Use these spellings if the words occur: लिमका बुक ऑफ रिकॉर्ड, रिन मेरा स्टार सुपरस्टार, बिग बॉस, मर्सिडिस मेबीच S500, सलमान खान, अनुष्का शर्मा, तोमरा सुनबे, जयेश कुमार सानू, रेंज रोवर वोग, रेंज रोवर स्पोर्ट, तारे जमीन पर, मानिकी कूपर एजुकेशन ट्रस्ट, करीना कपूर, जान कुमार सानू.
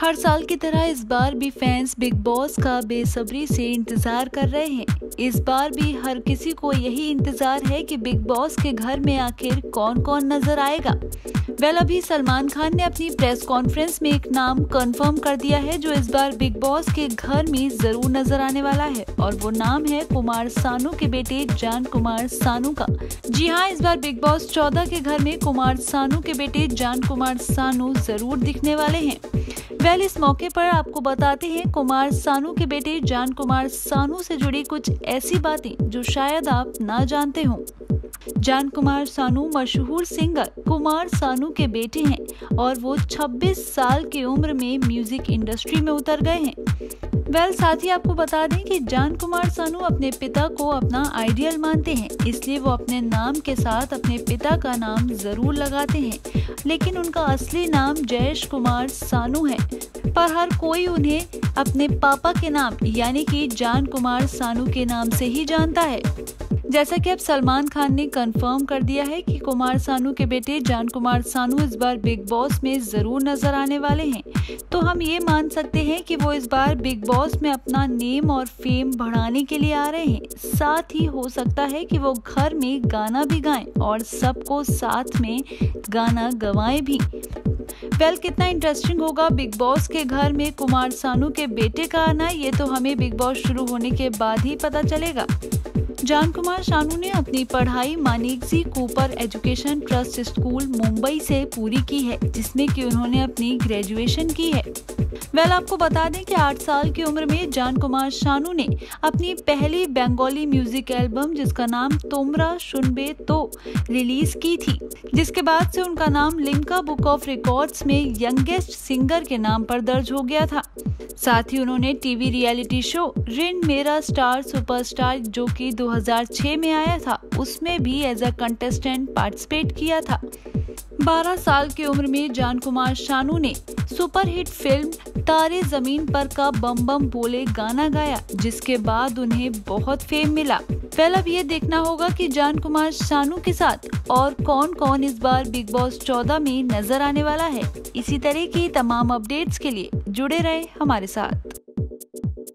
हर साल की तरह इस बार भी फैंस बिग बॉस का बेसब्री से इंतजार कर रहे हैं। इस बार भी हर किसी को यही इंतजार है कि बिग बॉस के घर में आखिर कौन कौन नजर आएगा। वेल, अभी सलमान खान ने अपनी प्रेस कॉन्फ्रेंस में एक नाम कंफर्म कर दिया है जो इस बार बिग बॉस के घर में जरूर नजर आने वाला है, और वो नाम है कुमार सानू के बेटे जान कुमार सानू का। जी हाँ, इस बार बिग बॉस 14 के घर में कुमार सानू के बेटे जान कुमार सानू जरूर दिखने वाले हैं। वेल, इस मौके पर आपको बताते हैं कुमार सानू के बेटे जान कुमार सानू से जुड़ी कुछ ऐसी बातें जो शायद आप ना जानते हों। जान कुमार सानू मशहूर सिंगर कुमार सानू के बेटे हैं और वो 26 साल की उम्र में म्यूजिक इंडस्ट्री में उतर गए हैं। वेल, साथ ही आपको बता दें कि जान कुमार सानू अपने पिता को अपना आइडियल मानते हैं, इसलिए वो अपने नाम के साथ अपने पिता का नाम जरूर लगाते हैं, लेकिन उनका असली नाम जयेश कुमार सानू है, पर हर कोई उन्हें अपने पापा के नाम यानी कि जान कुमार सानू के नाम से ही जानता है। जैसा कि अब सलमान खान ने कंफर्म कर दिया है कि कुमार सानू के बेटे जान कुमार सानू इस बार बिग बॉस में जरूर नजर आने वाले हैं, तो हम ये मान सकते हैं कि वो इस बार बिग बॉस में अपना नेम और फेम बढ़ाने के लिए आ रहे हैं। साथ ही हो सकता है कि वो घर में गाना भी गाएं और सबको साथ में गाना गवाएं भी। वेल, कितना इंटरेस्टिंग होगा बिग बॉस के घर में कुमार सानू के बेटे का आना, ये तो हमें बिग बॉस शुरू होने के बाद ही पता चलेगा। जान कुमार सानू ने अपनी पढ़ाई मानिकी कूपर एजुकेशन ट्रस्ट school Mumbai से पूरी की है, जिसमें कि उन्होंने अपनी ग्रेजुएशन की है। वेल, आपको बता दें कि 8 साल की उम्र में जान कुमार सानू ने अपनी पहली बंगाली म्यूजिक एल्बम जिसका नाम तोमरा सुनबे तो रिलीज की थी, जिसके बाद से उनका नाम लिमका बुक ऑफ रिकॉर्ड में यंगेस्ट सिंगर के नाम पर दर्ज हो गया था। साथ ही उन्होंने टीवी रियलिटी शो रिन मेरा स्टार सुपरस्टार जो कि 2006 में आया था, उसमें भी एज अ कंटेस्टेंट पार्टिसिपेट किया था। 12 साल की उम्र में जान कुमार सानू ने सुपरहिट फिल्म तारे जमीन पर का बम बम बोले गाना गाया, जिसके बाद उन्हें बहुत फेम मिला। वेल, अब ये देखना होगा कि जान कुमार सानू के साथ और कौन कौन इस बार बिग बॉस 14 में नजर आने वाला है। इसी तरह की तमाम अपडेट्स के लिए जुड़े रहे हमारे साथ।